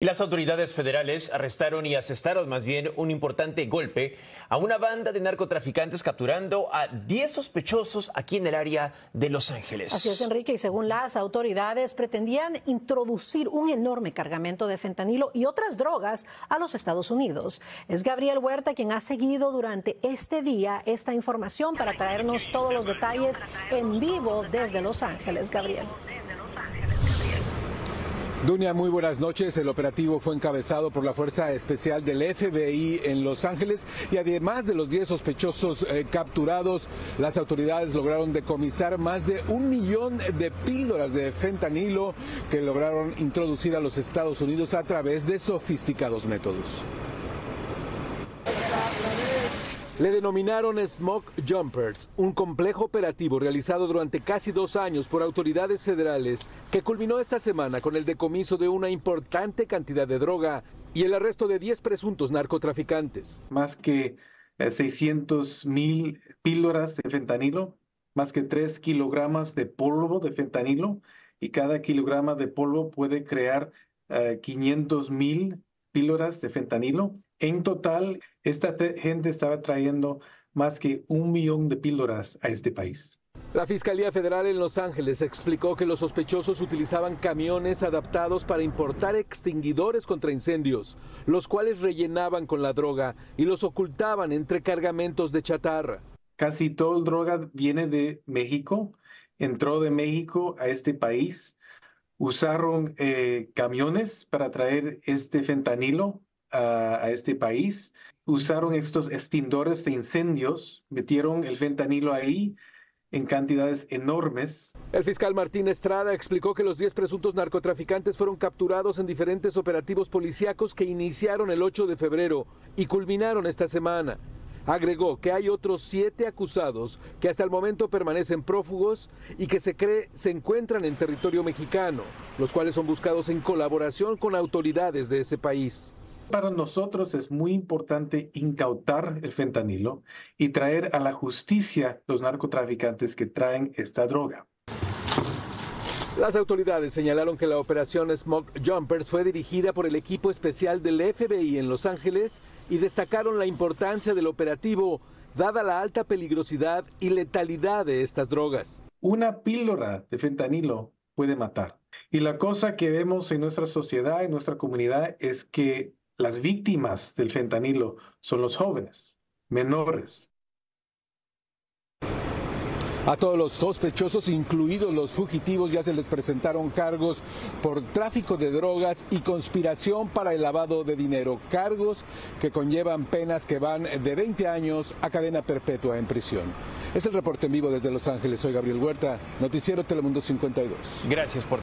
Y las autoridades federales arrestaron y asestaron más bien un importante golpe a una banda de narcotraficantes, capturando a 10 sospechosos aquí en el área de Los Ángeles. Así es, Enrique, y según las autoridades pretendían introducir un enorme cargamento de fentanilo y otras drogas a los Estados Unidos. Es Gabriel Huerta quien ha seguido durante este día esta información para traernos todos los detalles en vivo desde Los Ángeles. Gabriel. Dunia, muy buenas noches. El operativo fue encabezado por la Fuerza Especial del FBI en Los Ángeles y además de los 10 sospechosos capturados, las autoridades lograron decomisar más de 1 millón de píldoras de fentanilo que lograron introducir a los Estados Unidos a través de sofisticados métodos. Le denominaron Smoke Jumpers, un complejo operativo realizado durante casi 2 años por autoridades federales que culminó esta semana con el decomiso de una importante cantidad de droga y el arresto de 10 presuntos narcotraficantes. Más que 600,000 píldoras de fentanilo, más que 3 kilogramos de polvo de fentanilo, y cada kilograma de polvo puede crear 500,000 píldoras de fentanilo. En total, esta gente estaba trayendo más que 1 millón de píldoras a este país. La Fiscalía Federal en Los Ángeles explicó que los sospechosos utilizaban camiones adaptados para importar extinguidores contra incendios, los cuales rellenaban con la droga y los ocultaban entre cargamentos de chatarra. Casi toda la droga viene de México, entró de México a este país, usaron camiones para traer este fentanilo a este país, usaron estos extintores de incendios, metieron el fentanilo ahí en cantidades enormes. El fiscal Martín Estrada explicó que los 10 presuntos narcotraficantes fueron capturados en diferentes operativos policíacos que iniciaron el 8 de febrero y culminaron esta semana. Agregó que hay otros 7 acusados que hasta el momento permanecen prófugos y que se cree se encuentran en territorio mexicano, los cuales son buscados en colaboración con autoridades de ese país. Para nosotros es muy importante incautar el fentanilo y traer a la justicia los narcotraficantes que traen esta droga. Las autoridades señalaron que la operación Smoke Jumpers fue dirigida por el equipo especial del FBI en Los Ángeles y destacaron la importancia del operativo dada la alta peligrosidad y letalidad de estas drogas. Una píldora de fentanilo puede matar. Y la cosa que vemos en nuestra sociedad, en nuestra comunidad, es que las víctimas del fentanilo son los jóvenes, menores. A todos los sospechosos, incluidos los fugitivos, ya se les presentaron cargos por tráfico de drogas y conspiración para el lavado de dinero, cargos que conllevan penas que van de 20 años a cadena perpetua en prisión. Es el reporte en vivo desde Los Ángeles. Soy Gabriel Huerta, Noticiero Telemundo 52. Gracias por